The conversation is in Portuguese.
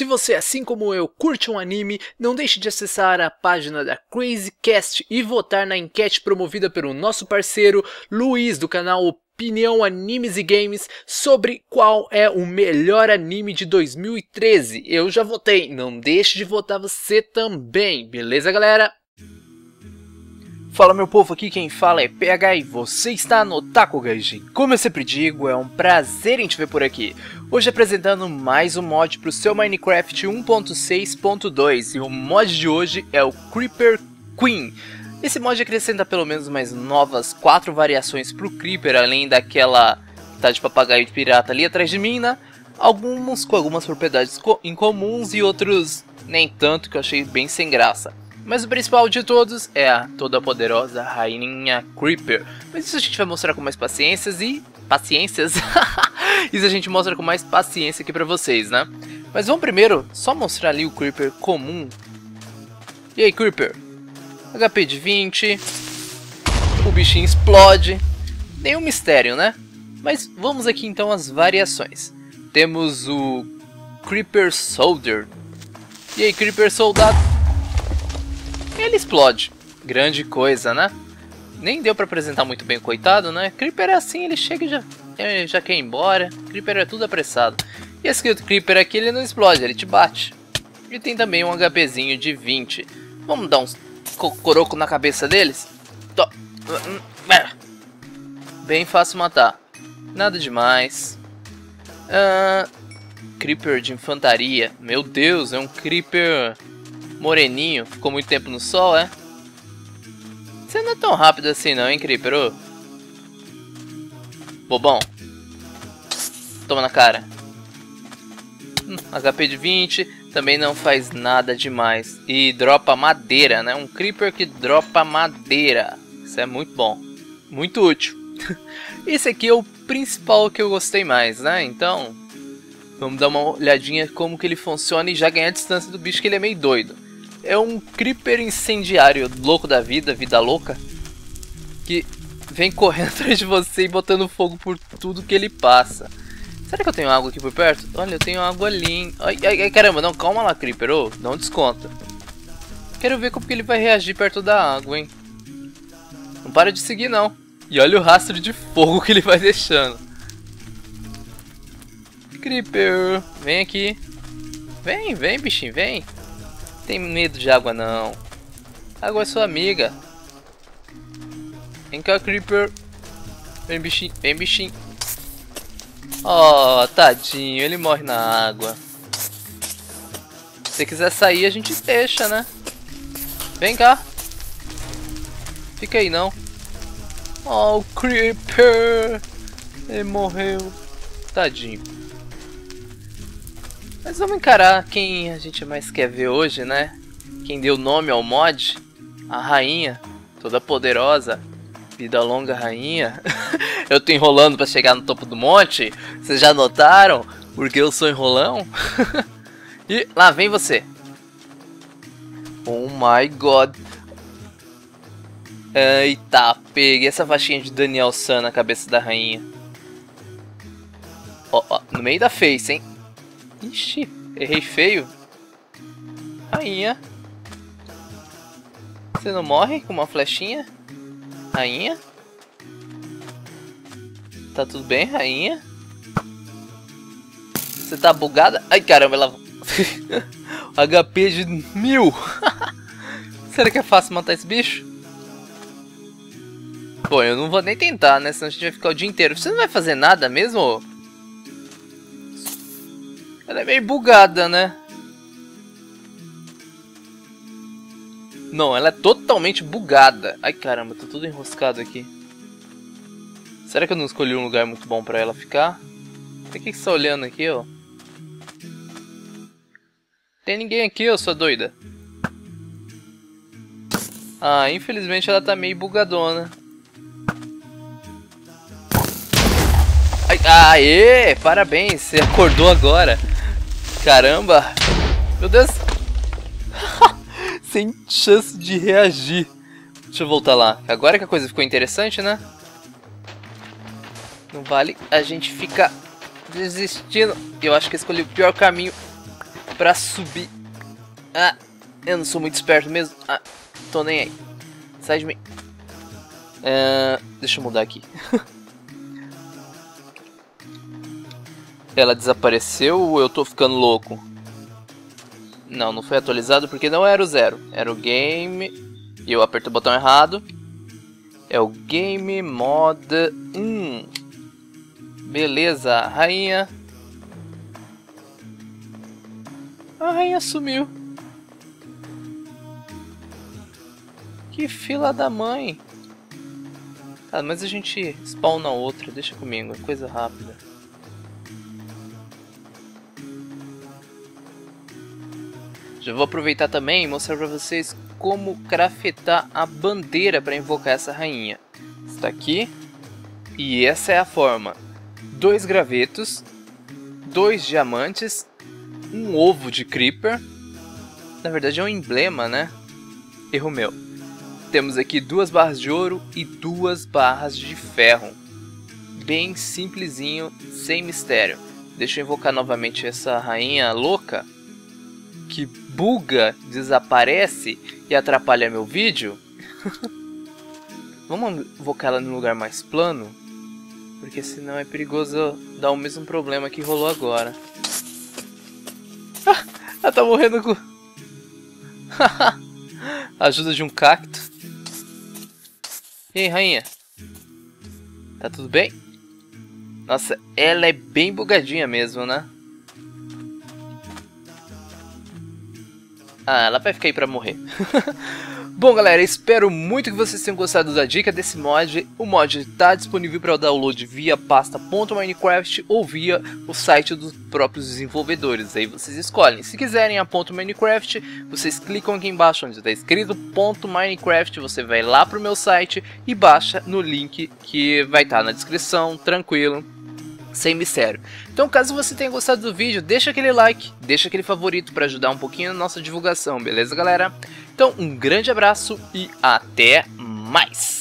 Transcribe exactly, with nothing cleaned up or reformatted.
Se você, assim como eu, curte um anime, não deixe de acessar a página da Crazy Cast e votar na enquete promovida pelo nosso parceiro Luiz, do canal Opinião Animes e Games, sobre qual é o melhor anime de dois mil e treze. Eu já votei, não deixe de votar você também, beleza, galera? Fala, meu povo, aqui quem fala é P H e você está no Otaku Gaijin. Como eu sempre digo, é um prazer em te ver por aqui. Hoje apresentando mais um mod para o seu Minecraft um ponto seis ponto dois e o mod de hoje é o Creeper Queen. Esse mod acrescenta pelo menos mais novas quatro variações para o Creeper, além daquela que tá de papagaio de pirata ali atrás de mim, né? Alguns com algumas propriedades incomuns e outros nem tanto, que eu achei bem sem graça. Mas o principal de todos é a toda poderosa rainha Creeper. Mas isso a gente vai mostrar com mais paciências e... Paciências? Isso a gente mostra com mais paciência aqui pra vocês, né? Mas vamos primeiro só mostrar ali o Creeper comum. E aí, Creeper? H P de vinte. O bichinho explode. Nenhum mistério, né? Mas vamos aqui então às variações. Temos o Creeper Soldier. E aí, Creeper Soldado? Ele explode. Grande coisa, né? Nem deu pra apresentar muito bem o coitado, né? Creeper é assim, ele chega e já, já quer ir embora. Creeper é tudo apressado. E esse Creeper aqui, ele não explode, ele te bate. E tem também um HPzinho de vinte. Vamos dar uns coroco na cabeça deles? Tô. Bem fácil matar. Nada demais. Ah, Creeper de infantaria. Meu Deus, é um Creeper... moreninho, ficou muito tempo no sol, é? Você não é tão rápido assim não, hein, Creeper? Ô. Bobão. Toma na cara. Hum, H P de vinte, também não faz nada demais. E dropa madeira, né? Um Creeper que dropa madeira. Isso é muito bom. Muito útil. Esse aqui é o principal que eu gostei mais, né? Então, vamos dar uma olhadinha como que ele funciona e já ganhar a distância do bicho, que ele é meio doido. É um Creeper incendiário, louco da vida, vida louca, que vem correndo atrás de você e botando fogo por tudo que ele passa. Será que eu tenho água aqui por perto? Olha, eu tenho água ali, hein? Ai, ai, ai, caramba, não, calma lá, Creeper, oh, não desconta. Quero ver como que ele vai reagir perto da água, hein? Não para de seguir, não. E olha o rastro de fogo que ele vai deixando. Creeper, vem aqui. Vem, vem, bichinho, vem. Tem medo de água não. A água é sua amiga. Vem cá, Creeper. Vem, bichinho, vem, bichinho. Oh, tadinho, ele morre na água. Se quiser sair, a gente deixa, né? Vem cá. Fica aí não. Oh, Creeper. Ele morreu. Tadinho. Mas vamos encarar quem a gente mais quer ver hoje, né? Quem deu nome ao mod? A rainha, toda poderosa, vida longa rainha. Eu tô enrolando pra chegar no topo do monte, vocês já notaram? Porque eu sou enrolão. E lá vem você. Oh my god. Eita, peguei essa faixinha de Daniel San na cabeça da rainha. Ó, ó, no meio da face, hein? Ixi, errei feio. Rainha. Você não morre com uma flechinha? Rainha? Tá tudo bem, rainha? Você tá bugada? Ai, caramba, ela... H P de mil. Será que é fácil matar esse bicho? Bom, eu não vou nem tentar, né? Senão a gente vai ficar o dia inteiro. Você não vai fazer nada mesmo? Ela é meio bugada, né? Não, ela é totalmente bugada. Ai, caramba, tô tudo enroscado aqui. Será que eu não escolhi um lugar muito bom pra ela ficar? Por que que você tá olhando aqui, ó? Tem ninguém aqui, ó, sua doida. Ah, infelizmente ela tá meio bugadona. Ai, aê, parabéns, você acordou agora. Caramba! Meu Deus! Sem chance de reagir. Deixa eu voltar lá. Agora que a coisa ficou interessante, né? Não vale a gente ficar desistindo. Eu acho que escolhi o pior caminho. pra subir. Ah, eu não sou muito esperto mesmo. Ah, tô nem aí. Sai de mim. Uh, deixa eu mudar aqui. Ela desapareceu ou eu tô ficando louco? Não, não foi atualizado porque não era o zero. Era o game. E eu aperto o botão errado. É o game mod um. Beleza, rainha. A rainha sumiu. Que fila da mãe. Ah, mas a gente spawna outra. Deixa comigo, é coisa rápida. Já vou aproveitar também e mostrar pra vocês como craftar a bandeira para invocar essa rainha. Está aqui. E essa é a forma. Dois gravetos. Dois diamantes. Um ovo de Creeper. Na verdade é um emblema, né? Erro meu. Temos aqui duas barras de ouro e duas barras de ferro. Bem simplesinho, sem mistério. Deixa eu invocar novamente essa rainha louca. Que buga, desaparece e atrapalha meu vídeo. Vamos invocar ela num lugar mais plano, porque senão é perigoso dar o mesmo problema que rolou agora. Ah, ela tá morrendo com... ajuda de um cacto. E aí, rainha? Tá tudo bem? Nossa, ela é bem bugadinha mesmo, né? Ah, ela vai ficar aí pra morrer. Bom, galera, espero muito que vocês tenham gostado da dica desse mod. O mod está disponível para download via pasta.minecraft ou via o site dos próprios desenvolvedores. Aí vocês escolhem. Se quiserem a .minecraft, vocês clicam aqui embaixo onde está escrito .minecraft. Você vai lá pro meu site e baixa no link que vai estar na descrição, tranquilo. Sem mistério. Então, caso você tenha gostado do vídeo, deixa aquele like, deixa aquele favorito para ajudar um pouquinho na nossa divulgação, beleza, galera? Então, um grande abraço e até mais!